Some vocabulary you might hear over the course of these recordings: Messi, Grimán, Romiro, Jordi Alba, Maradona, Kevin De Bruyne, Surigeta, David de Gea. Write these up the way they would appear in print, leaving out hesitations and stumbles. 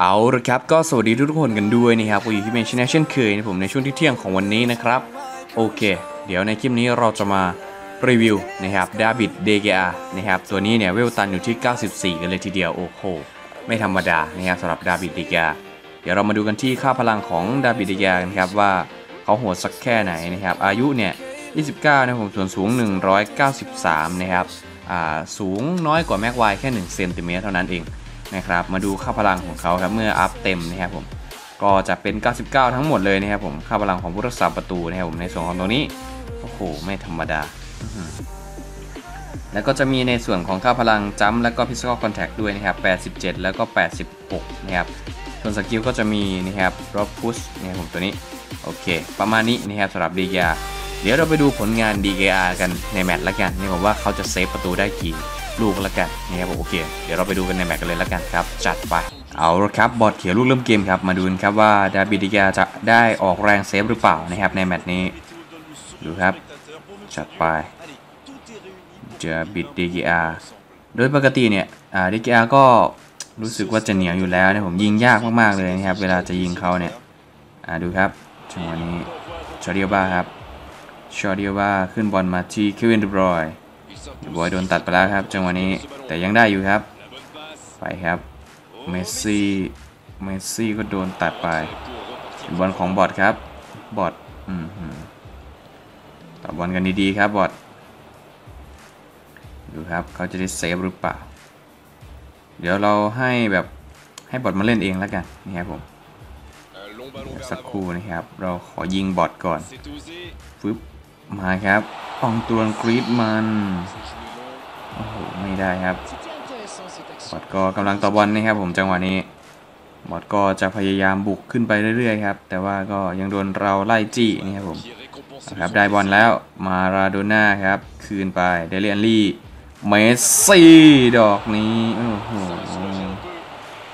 เอาละครับก็สวัสดีทุกคนกันด้วยนะครับผมอยู่ที่เมนชแนลเช่นเคยนะผมในช่วงที่เที่ยงของวันนี้นะครับโอเคเดี๋ยวในคลิปนี้เราจะมารีวิวนะครับดาบิดเดเกียนะครับตัวนี้เนี่ยเวลตันอยู่ที่94กันเลยทีเดียวโอ้โหไม่ธรรมดานะครับสำหรับดาบิดเดเกียเดี๋ยวเรามาดูกันที่ค่าพลังของดาบิดเดเกียนะครับว่าเขาโหดสักแค่ไหนนะครับอายุเนี่ย29นะผมส่วนสูง193นะครับสูงน้อยกว่าแม็กไวแค่1เซนติเมตรเท่านั้นเองนะครับมาดูค่าพลังของเขาครับเมื่ออัพเต็มนะครับผมก็จะเป็น99ทั้งหมดเลยนะครับผมค่าพลังของผู้รักษาประตูนะครับผมในส่วนของตรงนี้โอ้โหไม่ธรรมดาแล้วก็จะมีในส่วนของค่าพลังจัมป์และก็พิสกอลคอนแทคด้วยนะครับ87แล้วก็86นะครับส่วนสกิลก็จะมีนะครับรอบพุชนะครับผมตัวนี้โอเคประมาณนี้นะครับสำหรับดีเกียเดี๋ยวเราไปดูผลงาน DKR กันในแมตช์ละกันนี่ผมว่าเขาจะเซฟประตูได้กี่ลูกละกันนี่ครับผมโอเคเดี๋ยวเราไปดูกันในแมตช์กันเลยละกันครับจัดไปเอาละครับบอดเขียวลูกเริ่มเกมครับมาดูกันครับว่าดาบิดิกาจะได้ออกแรงเซฟหรือเปล่านะครับในแมตช์นี้ดูครับจัดไปดาบิดิกาโดยปกติเนี่ยดิกาก็รู้สึกว่าจะเหนียวอยู่แล้วนะผมยิงยากมากๆเลยนะครับเวลาจะยิงเขาเนี่ยดูครับจังหวะนี้ชาเดียบ้าครับชอตเดียวว่าขึ้นบอลมาที่เควินเดบรอยน์เดบรอยน์โดนตัดไปแล้วครับจังหวะนี้แต่ยังได้อยู่ครับไปครับเมสซี่ก็โดนตัดไปบอลของบอทครับบอทต่อบอลกันดีๆครับบอทดูครับเขาจะได้เซฟหรือเปล่าเดี๋ยวเราให้บอทมาเล่นเองแล้วกันนี่ครับผมสักครู่นะครับเราขอยิงบอทก่อนฟึบมาครับอองตวนกรีดมันโอ้โหไม่ได้ครับบอทก็กำลังต่อบอลนะครับผมจังหวะนี้บอทก็จะพยายามบุกขึ้นไปเรื่อยๆครับแต่ว่าก็ยังโดนเราไล่จี้นี่ครับผมครับได้บอลแล้วมาราโดน่าครับคืนไปเดเลียนลี่เมสซี่ดอกนี้โอ้โห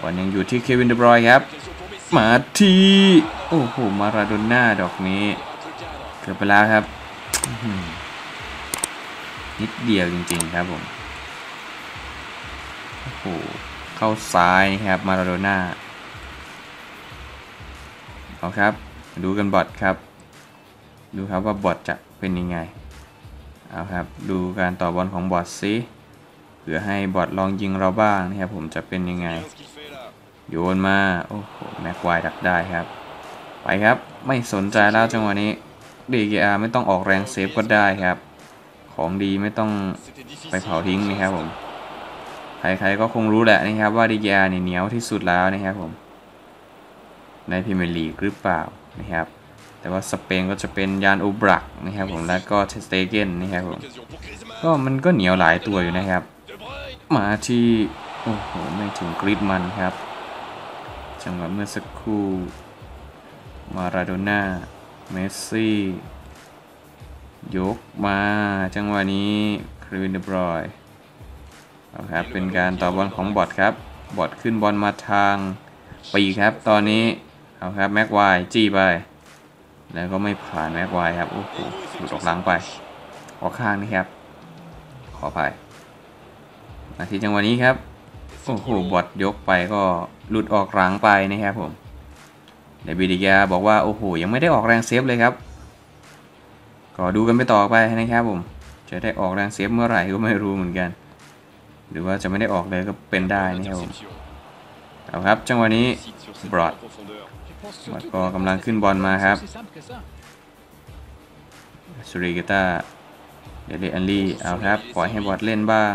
บอลยังอยู่ที่เควินเดบรอยน์ครับมาทีโอ้โหมาราโดน่าดอกนี้เกือบไปแล้วครับนิดเดียวจริงๆครับผมโอ้โหเข้าซ้ายครับมาราโดน่าเอาครับดูกันบอทครับดูครับว่าบอทจะเป็นยังไงเอาครับดูการต่อบอลของบอทซิเพื่อให้บอทลองยิงเราบ้างนะครับผมจะเป็นยังไงโยนมาโอ้โหแม็กไวดักได้ครับไปครับไม่สนใจแล้วจังหวะนี้DKR ไม่ต้องออกแรงเซฟก็ได้ครับของดีไม่ต้องไปเผาทิ้งนะครับผมใครๆก็คงรู้แหละนะครับว่า DKR เนี่ยเหนียวที่สุดแล้วนะครับผมในพรีเมียร์ลีกหรือเปล่านะครับแต่ว่าสเปนก็จะเป็นยานอุบรักนะครับผมแล้วก็เทสเตเกนนะครับผมก็มันก็เหนียวหลายตัวอยู่นะครับมาที่โอ้โหไม่ถึงกริดมันครับจังหวะเมื่อสักครู่มาราโดน่าเมสซี่ยกมาจังหวะนี้เควินเดบรอยน์ครับเป็นการต่อบอลของบอทครับบอทขึ้นบอลมาทางปีครับตอนนี้เอาครับแม็กไวจี้ไปแล้วก็ไม่ผ่านแม็กไวครับโอ้โหหลุดออกหลังไปออกข้างนะครับขอไปนาทีจังหวะนี้ครับโอ้โหบอทยกไปก็หลุดออกหลังไปนะครับผมเดบิดิกาบอกว่าโอ้โหยังไม่ได้ออกแรงเซฟเลยครับก็ดูกันไปต่อไปนะครับผมจะได้ออกแรงเซฟเมื่อไหร่ก็ไม่รู้เหมือนกันหรือว่าจะไม่ได้ออกเลยก็เป็นได้นะครับผมเอาครับจังหวะนี้บอทก็กำลังขึ้นบอลมาครับซูริเกตาเดลิอันลี่เอาครับปล่อยให้บอทเล่นบ้าง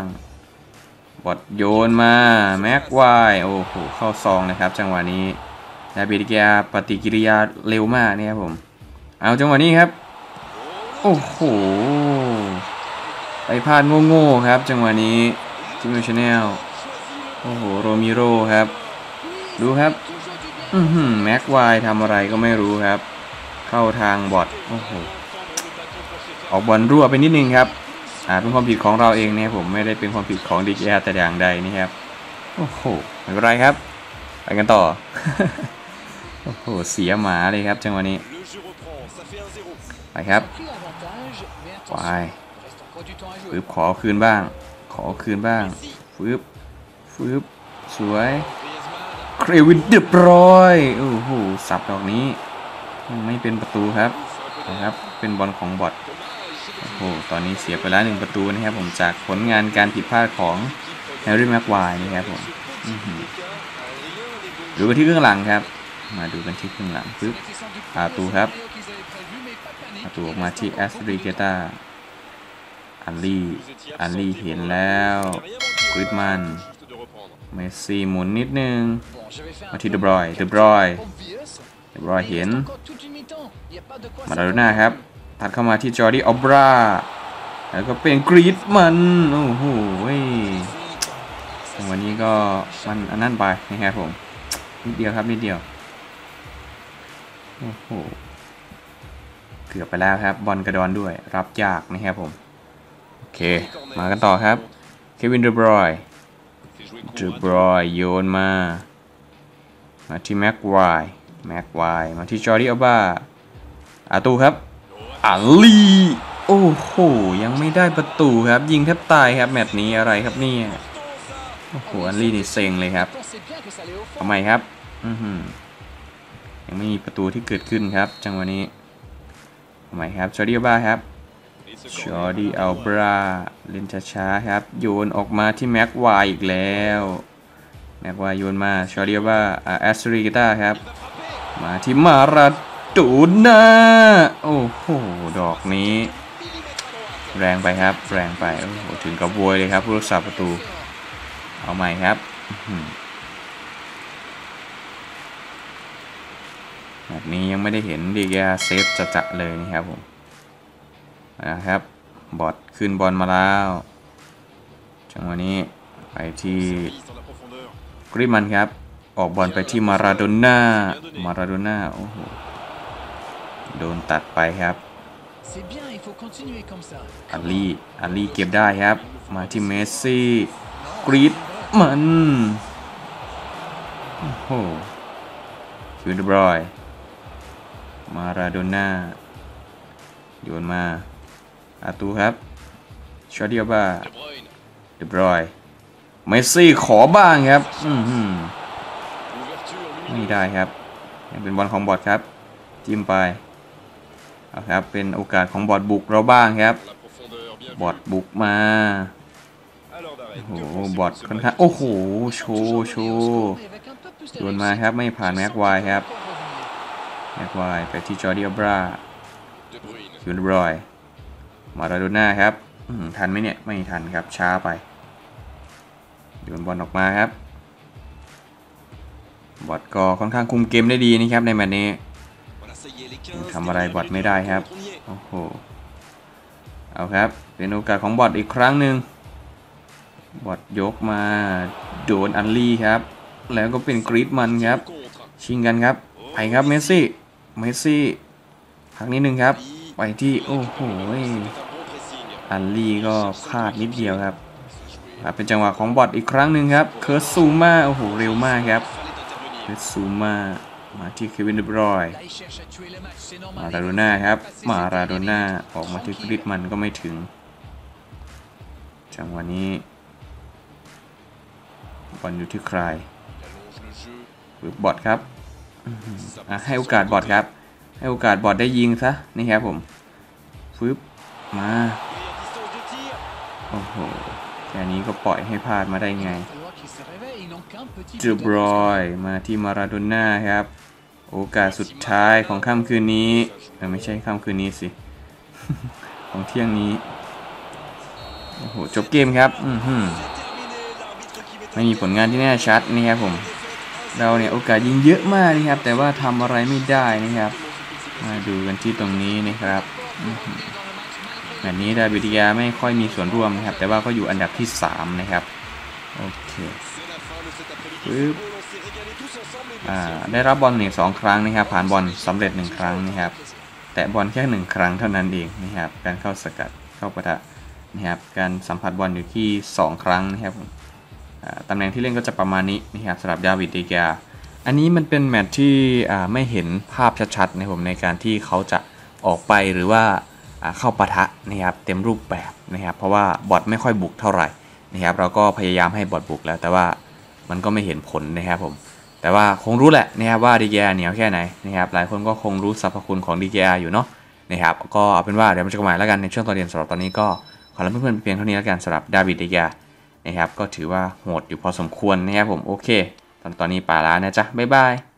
บอทโยนมาแม็กไวโอ้โหเข้าซองนะครับจังหวะนี้ดาบิดเดเกียปฏิกิริยาเร็วมากนี่ครับผมเอาจังหวะนี้ครับโอ้โหไปพลาดโง่ๆครับจังหวะนี้ทีมชแนลโอ้โหโรมิโรครับดูครับแม็กไวทำอะไรก็ไม่รู้ครับเข้าทางบอทโอ้โหออกบอลรั่วไปนิดนึงครับเป็นความผิดของเราเองเนี่ยผมไม่ได้เป็นความผิดของดีเกียแต่อย่างใดนี่ครับโอ้โหไม่เป็นไรครับไปกันต่อโอ้โหเสียหมาเลยครับจังหวะนี้ไปครับไปปึ๊บขอคืนบ้างปึ๊บสวย เครวินเดือบร้อยโอ้โหสับดอกนี้ไม่เป็นประตูครับนะครับเป็นบอลของบอทโอ้โหตอนนี้เสียไปแล้ว1ประตูนะครับผมจากผลงานการผิดพลาดของแฮร์รี่แม็กไวร์นี่ครับผมดูไปที่เครื่องหลังครับมาดูกันที่เครื่องหลังปึ๊บประตูครับประตูออกมาที่แอสตริเกต้าอัลลี่เห็นแล้วกริดมันเมสซี่หมุนนิดนึงมาที่เดบรอยเห็นมาราโดน่าครับตัดเข้ามาที่จอร์ดี้อัลบราแล้วก็เป็นกรีดมันโอ้โหวันนี้ก็มันอันนั้นไปนะครับผมนิดเดียวโอ้โหเกือบไปแล้วครับบอลกระดอนด้วยรับยากนะครับผมโอเคมากันต่อครับเควินเดบรอยโยนมาที่แม็กไวร์มาที่จอร์ดี้อัลบาอาตูครับอัลลีโอ้โหยังไม่ได้ประตูครับยิงแทบตายครับแมตช์นี้อะไรครับเนี่ยโอ้โหอัลลีนี่เซ็งเลยครับทำไมครับยังไม่มีประตูที่เกิดขึ้นครับจังหวะนี้ทำไมครับจอร์ดี้อัลบาครับเล่นช้าๆครับโยนออกมาที่แม็กไวร์อีกแล้วแม็กไวร์โยนมาจอร์ดี้อัลบาแอสตริเกต้าครับมาที่มาราโดน่าโอ้โหดอกนี้แรงไปโอ้โหถึงกับบวยเลยครับผู้รักษาประตูเอาใหม่ครับแบบนี้ยังไม่ได้เห็นดีแกเซฟจัดๆเลยนะครับผมนะครับบอทขึ้นบอลมาแล้วจังหวะนี้ไปที่กริมันครับออกบอลไปที่มาราโดน่าโอ้โหโดนตัดไปครับอัลลี่เก็บได้ครับมาที่เมสซี่กรีดมันโอ้โหคิวเดบรอยมาราโดน่าโยนมาอาตูครับชอตเดียวบ้าเดบรอยเมสซี่ขอบ้างครับไม่ได้ครับยังเป็นบอลของบอทครับจิ้มไปครับเป็นโอกาสของบอทบุกเราบ้างครับบอทบุกมาโอ้โหบอทค่อนข้างโอ้โหโชว์โดนมาครับไม่ผ่านแม็กไวร์ครับแม็กไวร์ไปที่จอร์ดี้อัลบราคิวบรอยมาราโดน่าครับทันไหมเนี่ยไม่ทันครับช้าไปโยนบอลออกมาครับบอทก็ค่อนข้างคุมเกมได้ดีนะครับในแมตช์นี้ทำอะไรบอทไม่ได้ครับโอ้โหเอาครับเป็นโอกาสของบอทอีกครั้งหนึ่งบอทยกมาโดนอัลลี่ครับแล้วก็เป็นกรีดมันครับชิงกันครับไปครับเมสซี่พักนิดนึงครับไปที่โอ้โหอัลลี่ก็พลาดนิดเดียวครับเป็นจังหวะของบอทอีกครั้งหนึ่งครับเคิร์สซูมาโอ้โหเร็วมากครับเคิร์สซูมามาที่เควินเดบรอยมาราโดน่าออกมาที่กริดมันก็ไม่ถึงจังหวะนี้บอลอยู่ที่ใครบอทครับให้โอกาสบอทครับให้โอกาสบอทได้ยิงซะนี่ครับผมฟึบมาโอ้โหแค่นี้ก็ปล่อยให้พลาดมาได้ไงเดบรอยมาที่มาราโดน่าครับโอกาสสุดท้ายของค่ำคืนนี้ไม่ใช่ค่ำคืนนี้สิ ของเที่ยงนี้โอ้โหจบเกมครับไม่มีผลงานที่แน่ชัดนะครับผมเราเนี่ยโอกาสยิงเยอะมากนะครับแต่ว่าทำอะไรไม่ได้นะครับมาดูกันที่ตรงนี้นะครับแบบนี้ดาบิดิยาไม่ค่อยมีส่วนร่วมนะครับแต่ว่าก็อยู่อันดับที่3นะครับโอเคได้รับบอลเนี่ย2ครั้งนะครับผ่านบอลสำเร็จ1ครั้งนะครับแต่บอลแค่1ครั้งเท่านั้นเองนะครับการเข้าสกัดเข้าปะทะนะครับการสัมผัสบอลอยู่ที่2ครั้งนะครับตำแหน่งที่เล่นก็จะประมาณนี้นะครับสำหรับดาวิดเดกาอันนี้มันเป็นแมตช์ที่ไม่เห็นภาพชัดๆนะผมในการที่เขาจะออกไปหรือว่าเข้าปะทะนะครับเต็มรูปแบบนะครับเพราะว่าบอทไม่ค่อยบุกเท่าไหร่นะครับเราก็พยายามให้บอทบุกแล้วแต่ว่ามันก็ไม่เห็นผลนะครับผม แต่ว่าคงรู้แหละนะครับว่า DJR เหนียวแค่ไหนนะครับหลายคนก็คงรู้สรรพคุณของ DJR อยู่เนาะนะครับก็เอาเป็นว่าเดี๋ยวมันจะหมายแล้วกันในช่วงตอนเรียนสำหรับตอนนี้ก็ขอลาเพื่อนๆเพียงเท่านี้แล้วกันสำหรับดาวิด DJR นะครับก็ถือว่าโหดอยู่พอสมควรนะครับผมโอเคตอนนี้ป่าล้านะจ๊ะบ๊ายบาย